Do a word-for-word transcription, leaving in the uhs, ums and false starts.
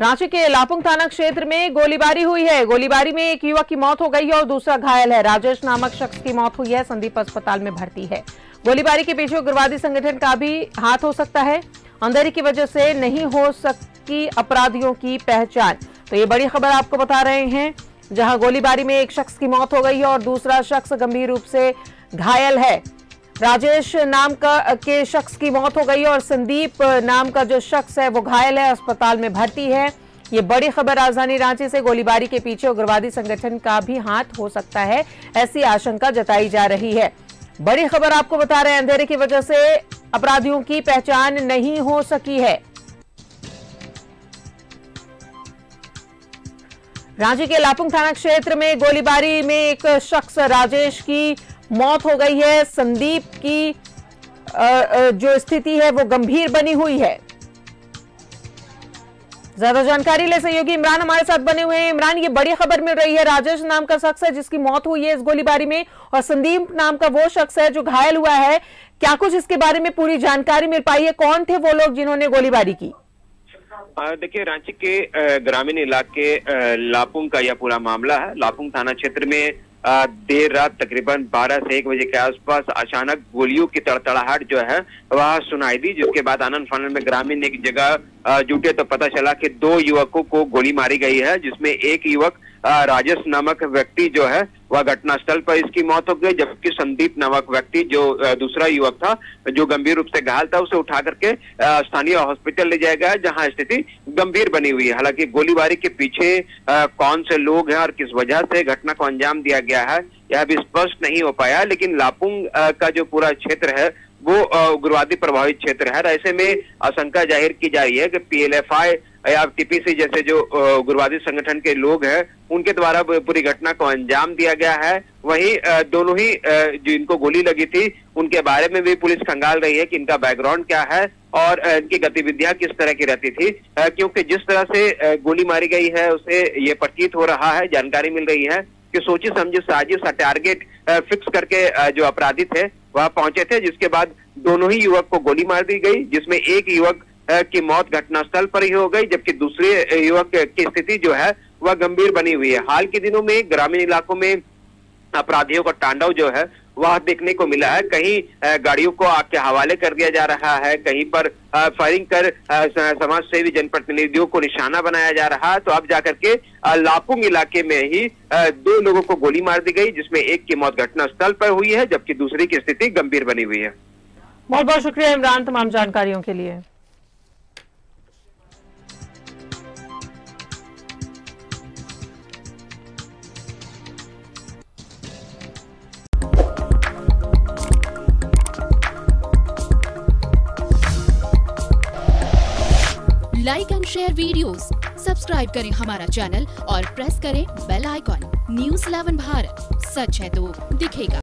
रांची के लापुंग थाना क्षेत्र में गोलीबारी हुई है। गोलीबारी में एक युवक की मौत हो गई है और दूसरा घायल है। राजेश नामक शख्स की मौत हुई है, संदीप अस्पताल में भर्ती है। गोलीबारी के पीछे उग्रवादी संगठन का भी हाथ हो सकता है। अंधेरे की वजह से नहीं हो सकती अपराधियों की पहचान। तो ये बड़ी खबर आपको बता रहे हैं, जहां गोलीबारी में एक शख्स की मौत हो गई है और दूसरा शख्स गंभीर रूप से घायल है। राजेश नाम का के शख्स की मौत हो गई और संदीप नाम का जो शख्स है वो घायल है, अस्पताल में भर्ती है। ये बड़ी खबर राजधानी रांची से, गोलीबारी के पीछे उग्रवादी संगठन का भी हाथ हो सकता है, ऐसी आशंका जताई जा रही है। बड़ी खबर आपको बता रहे हैं, अंधेरे की वजह से अपराधियों की पहचान नहीं हो सकी है। रांची के लापुंग थाना क्षेत्र में गोलीबारी में एक शख्स राजेश की मौत हो गई है। संदीप की जो स्थिति है वो गंभीर बनी हुई है। ज्यादा जानकारी ले सहयोगी इमरान हमारे साथ बने हुए हैं। इमरान, ये बड़ी खबर मिल रही है, राजेश नाम का शख्स है जिसकी मौत हुई है इस गोलीबारी में और संदीप नाम का वो शख्स है जो घायल हुआ है। क्या कुछ इसके बारे में पूरी जानकारी मिल पाई है? कौन थे वो लोग जिन्होंने गोलीबारी की? देखिए, रांची के ग्रामीण इलाके लापुंग का यह पूरा मामला है। लापुंग थाना क्षेत्र में देर रात तकरीबन बारह से एक बजे के आसपास अचानक गोलियों की तड़तड़ाहट जो है वह सुनाई दी, जिसके बाद आनंद फानंद में ग्रामीण एक जगह जुटे तो पता चला कि दो युवकों को गोली मारी गई है, जिसमें एक युवक राजेश नामक व्यक्ति जो है वह घटनास्थल पर इसकी मौत हो गई, जबकि संदीप नामक व्यक्ति जो दूसरा युवक था जो गंभीर रूप से घायल था उसे उठा करके स्थानीय हॉस्पिटल ले जाया गया, जहां स्थिति गंभीर बनी हुई है। हालांकि गोलीबारी के पीछे कौन से लोग हैं और किस वजह से घटना को अंजाम दिया गया है यह भी स्पष्ट नहीं हो पाया, लेकिन लापुंग का जो पूरा क्षेत्र है वो उग्रवादी प्रभावित क्षेत्र है। ऐसे में आशंका जाहिर की जा रही है कि पी एल एफ आई या टी पी सी जैसे जो उग्रवादी संगठन के लोग हैं उनके द्वारा पूरी घटना को अंजाम दिया गया है। वहीं दोनों ही जो इनको गोली लगी थी उनके बारे में भी पुलिस खंगाल रही है कि इनका बैकग्राउंड क्या है और इनकी गतिविधियां किस तरह की रहती थी, क्योंकि जिस तरह से गोली मारी गई है उसे ये प्रतीत हो रहा है, जानकारी मिल रही है कि सोची समझी साजिश सा टारगेट फिक्स करके जो अपराधी थे वहां पहुंचे थे, जिसके बाद दोनों ही युवक को गोली मार दी गई, जिसमें एक युवक की मौत घटनास्थल पर ही हो गई, जबकि दूसरे युवक की स्थिति जो है वह गंभीर बनी हुई है। हाल के दिनों में ग्रामीण इलाकों में अपराधियों का तांडव जो है वह देखने को मिला है। कहीं गाड़ियों को आग के हवाले कर दिया जा रहा है, कहीं पर फायरिंग कर समाज सेवी जनप्रतिनिधियों को निशाना बनाया जा रहा है। तो अब जाकर के लापुंग इलाके में ही दो लोगों को गोली मार दी गई, जिसमें एक की मौत घटनास्थल पर हुई है जबकि दूसरे की स्थिति गंभीर बनी हुई है। बहुत बहुत शुक्रिया इमरान तमाम जानकारियों के लिए। Like and share videos, subscribe करें हमारा चैनल और प्रेस करें bell icon. News eleven Bharat, सच है तो दिखेगा।